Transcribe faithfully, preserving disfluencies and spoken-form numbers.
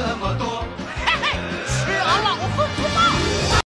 这么多。